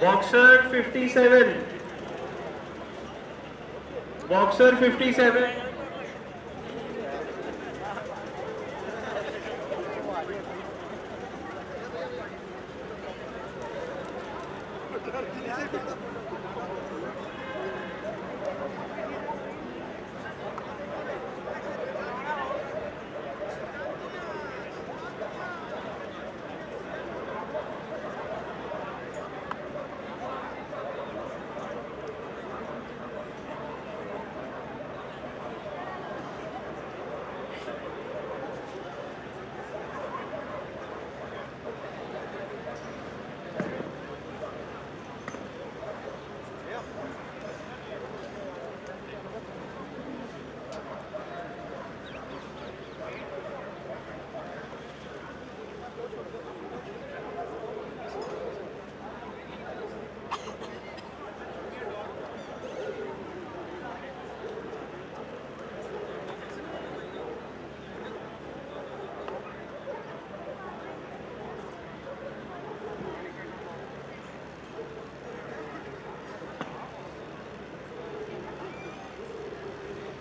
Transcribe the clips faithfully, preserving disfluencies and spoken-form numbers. Boxer fifty-seven. Boxer fifty-seven.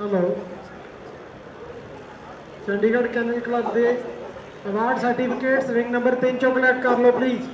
Hello. Chandigarh Kennel Club Day award certificates, ring number three, chocolate Carlo, please.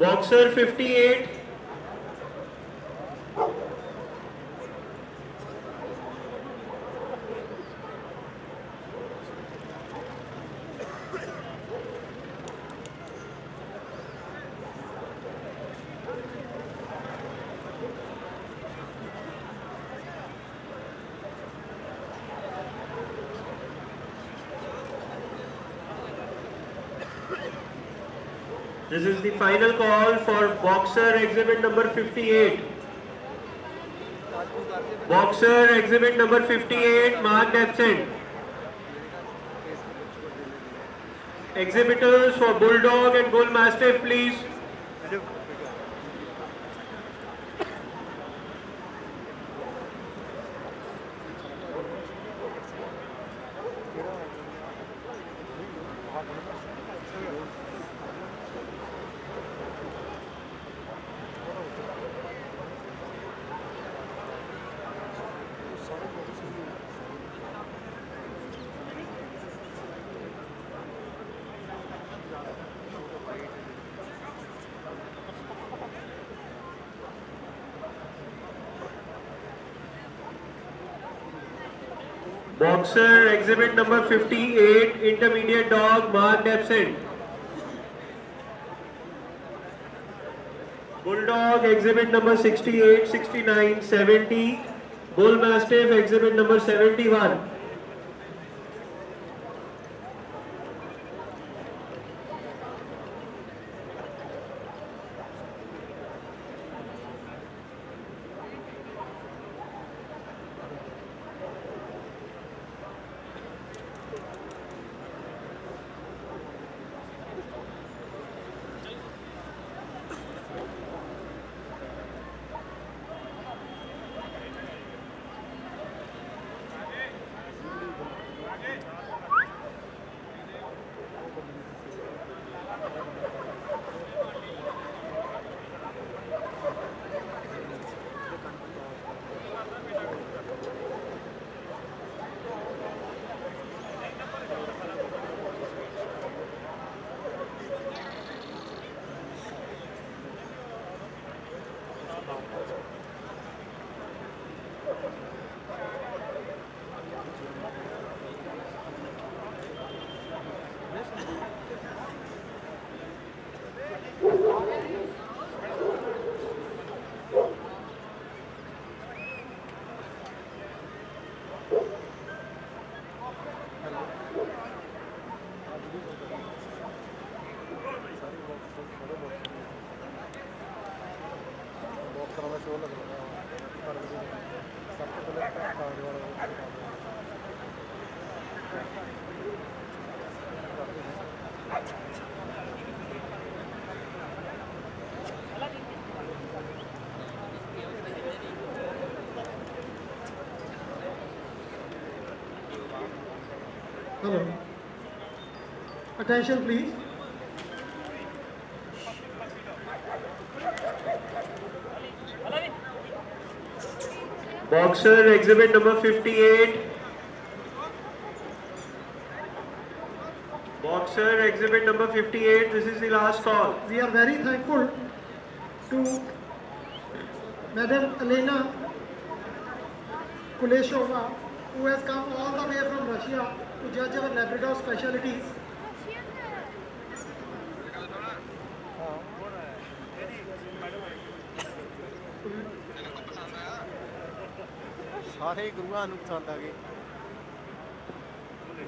Boxer fifty-eight. This is the final call for Boxer exhibit number fifty-eight. Boxer exhibit number fifty-eight marked absent. Exhibitors for Bulldog and Bull Mastiff, please. Boxer exhibit number fifty-eight, intermediate dog, marked absent. Bulldog exhibit number sixty-eight, sixty-nine, seventy. Bull Mastiff exhibit number seventy-one. Show लग रहा है सबको तो लगता है और और hello attention please Boxer exhibit number fifty-eight. Boxer exhibit number fifty-eight. This is the last call. We are very thankful to Madam Elena Kuleshova, who has come all the way from Russia to judge our Labrador specialities.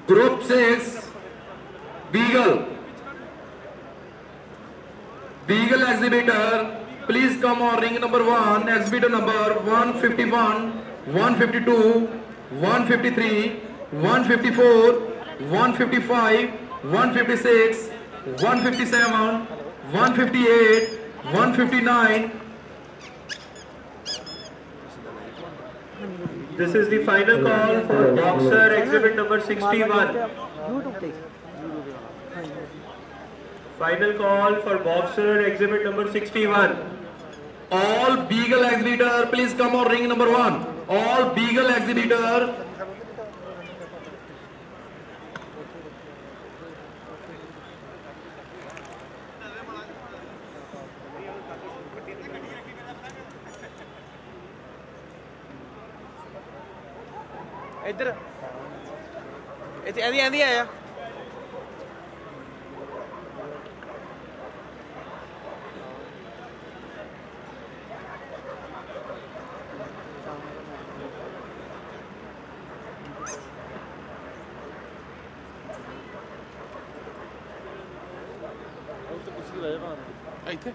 Group six, Beagle. Beagle exhibitor, please come on ring number one, exhibitor number one fifty-one, one fifty-two, one fifty-three, one fifty-four, one fifty-five, one fifty-six, one fifty-seven, one fifty-eight, one fifty-nine. This is the final call for Boxer exhibit number sixty-one. Final call for Boxer exhibit number sixty-one. All Beagle exhibitor, please come on ring number one. All Beagle exhibitor. इधर इधर आंधी आंधी आया तो कुछ नहीं रहा ना आई थे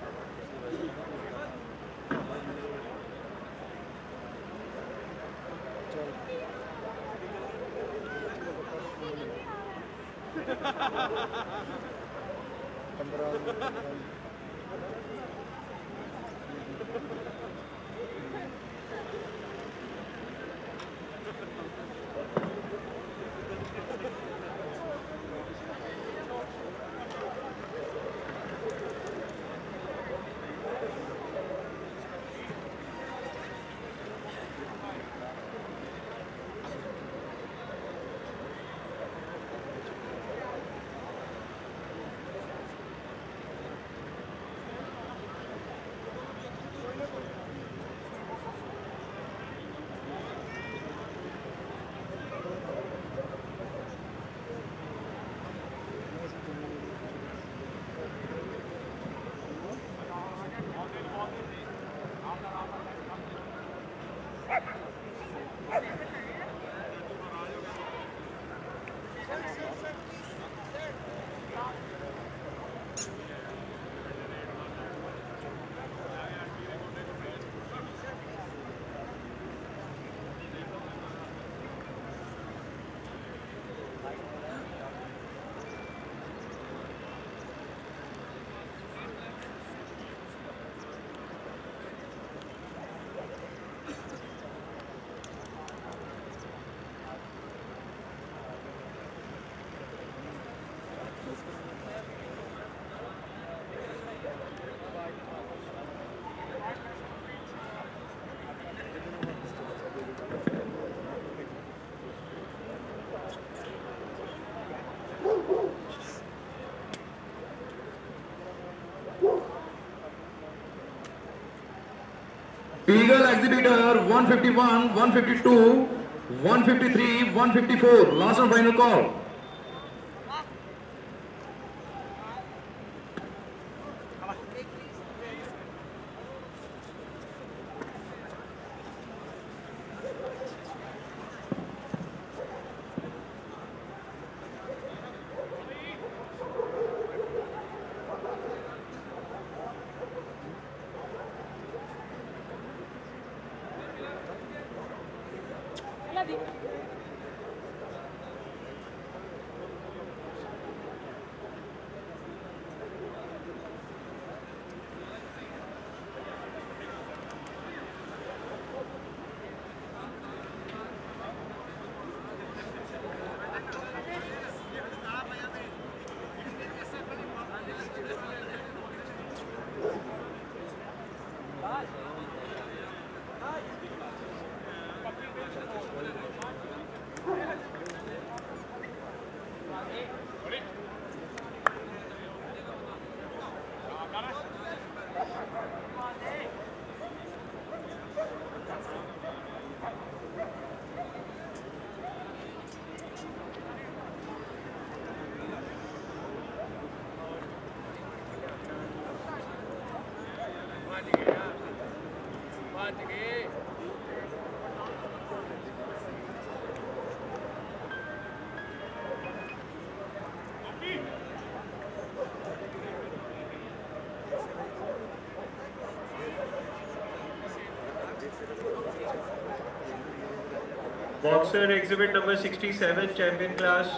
Beagle exhibitor one fifty-one, one fifty-two, one fifty-three, one fifty-four. Last and final call. Boxer exhibit number sixty-seven, champion class.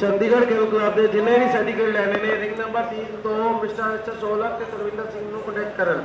Chandigarh खेल क्लब जिले की सर्टिकल लेने ने रिंग नंबर तीन तो मिस्टर सोलह के सरविंदर सिंह को कनेक्ट करन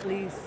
Please.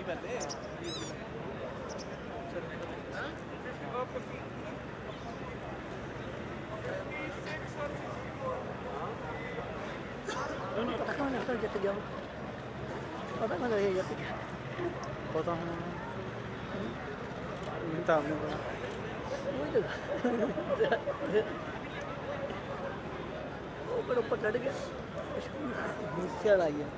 ऊपर ऊपर चढ़ गया चढ़ आ गया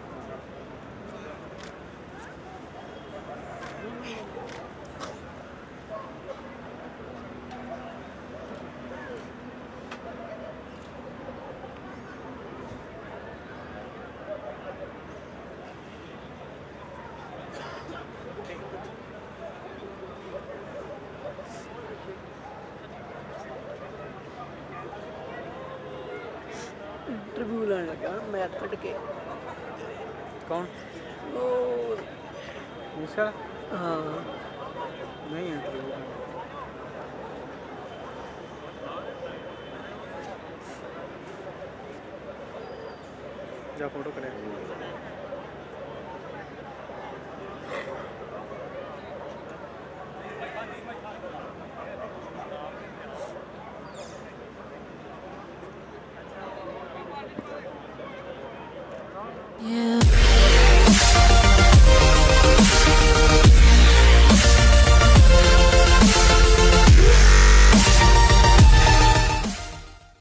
कौन? वो उसका? हाँ नहीं जा फोटो करें।